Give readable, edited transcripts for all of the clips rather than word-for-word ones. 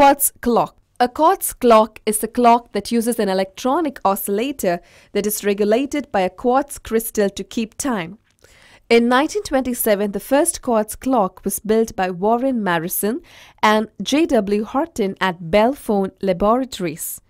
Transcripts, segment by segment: Quartz clock. A quartz clock is a clock that uses an electronic oscillator that is regulated by a quartz crystal to keep time. In 1927, the first quartz clock was built by Warren Marison and J.W. Horton at Bell Phone Laboratories.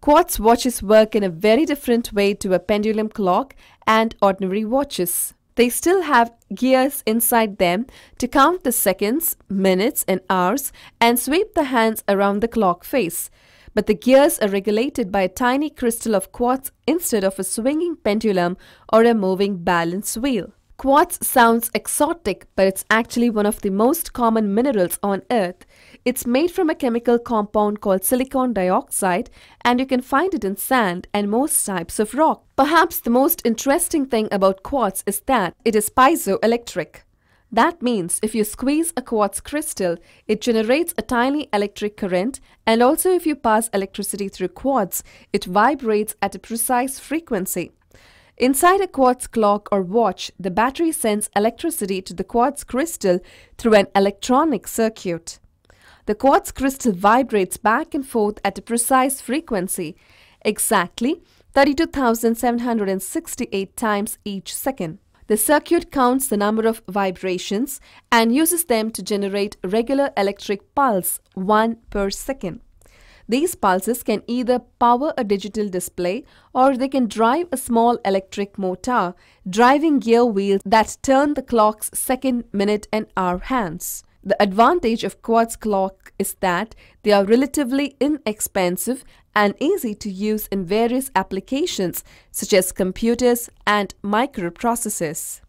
Quartz watches work in a very different way to a pendulum clock and ordinary watches. They still have gears inside them to count the seconds, minutes and hours and sweep the hands around the clock face. But the gears are regulated by a tiny crystal of quartz instead of a swinging pendulum or a moving balance wheel. Quartz sounds exotic, but it's actually one of the most common minerals on Earth. It's made from a chemical compound called silicon dioxide, and you can find it in sand and most types of rock. Perhaps the most interesting thing about quartz is that it is piezoelectric. That means if you squeeze a quartz crystal, it generates a tiny electric current, and also if you pass electricity through quartz, it vibrates at a precise frequency. Inside a quartz clock or watch, the battery sends electricity to the quartz crystal through an electronic circuit. The quartz crystal vibrates back and forth at a precise frequency, exactly 32,768 times each second. The circuit counts the number of vibrations and uses them to generate regular electric pulse, one per second. These pulses can either power a digital display or they can drive a small electric motor, driving gear wheels that turn the clock's second, minute and hour hands. The advantage of quartz clock is that they are relatively inexpensive and easy to use in various applications such as computers and microprocessors.